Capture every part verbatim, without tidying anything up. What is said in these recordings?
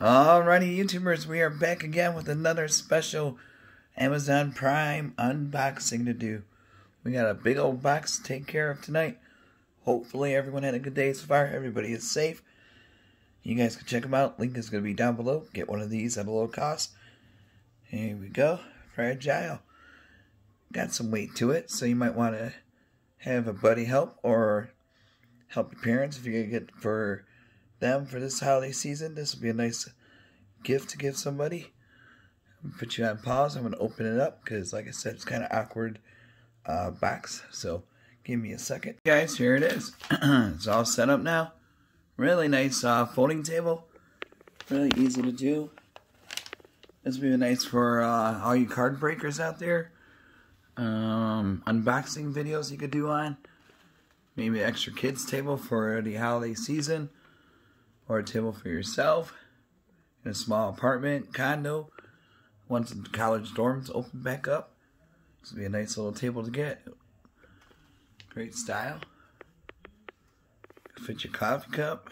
Alrighty, YouTubers, we are back again with another special Amazon Prime unboxing to do. We got a big old box to take care of tonight. Hopefully everyone had a good day so far. Everybody is safe. You guys can check them out. Link is going to be down below. Get one of these at a low cost. Here we go. Fragile. Got some weight to it, so you might want to have a buddy help or help your parents if you're going to get for... them for this holiday season. This would be a nice gift to give somebody. I'm gonna put you on pause. I'm going to open it up because, like I said, it's kind of awkward uh, box. So give me a second. Guys, here it is. It's all set up now. Really nice uh, folding table. Really easy to do. This would be nice for uh, all you card breakers out there. Um, unboxing videos you could do on. Maybe an extra kids table for the holiday season. Or a table for yourself in a small apartment, condo, once the college dorms open back up. This would be a nice little table to get. Great style. Fit your coffee cup,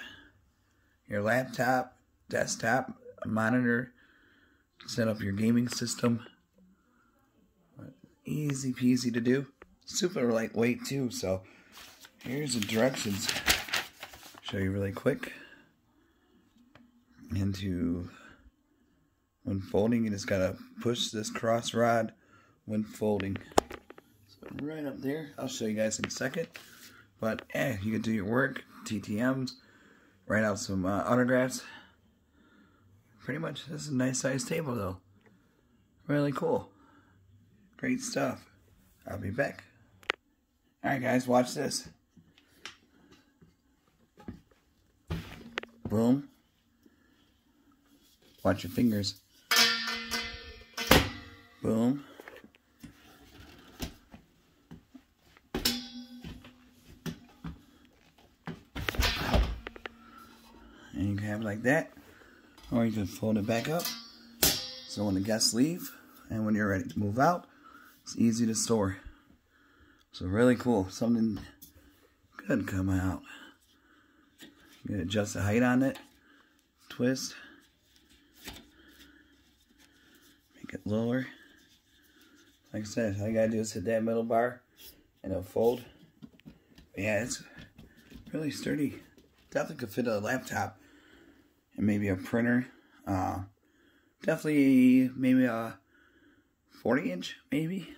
your laptop, desktop, a monitor. Set up your gaming system. Easy peasy to do. Super lightweight too, so here's the directions. Show you really quick. Into when folding, you just gotta push this cross rod when folding. So right up there, I'll show you guys in a second. But eh, you can do your work, T T Ms, write out some uh, autographs. Pretty much, this is a nice sized table though. Really cool, great stuff. I'll be back. All right, guys, watch this. Boom. Watch your fingers. Boom. And you can have it like that. Or you can fold it back up. So when the guests leave and when you're ready to move out, it's easy to store. So really cool. Something good coming out. You can adjust the height on it. Twist. It lower. Like I said, all you gotta do is hit that middle bar and it'll fold. But yeah, it's really sturdy. Definitely could fit a laptop and maybe a printer. Uh, definitely maybe a forty inch, maybe.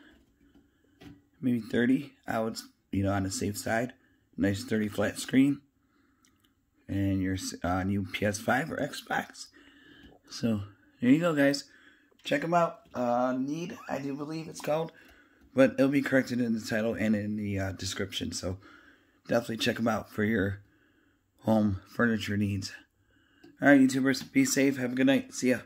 Maybe thirty. I would, you know, on the safe side. Nice sturdy flat screen. And your uh, new P S five or Xbox. So, there you go, guys. Check them out. Uh, Need, I do believe it's called. But it'll be corrected in the title and in the uh, description. So definitely check them out for your home furniture needs. All right, YouTubers. Be safe. Have a good night. See ya.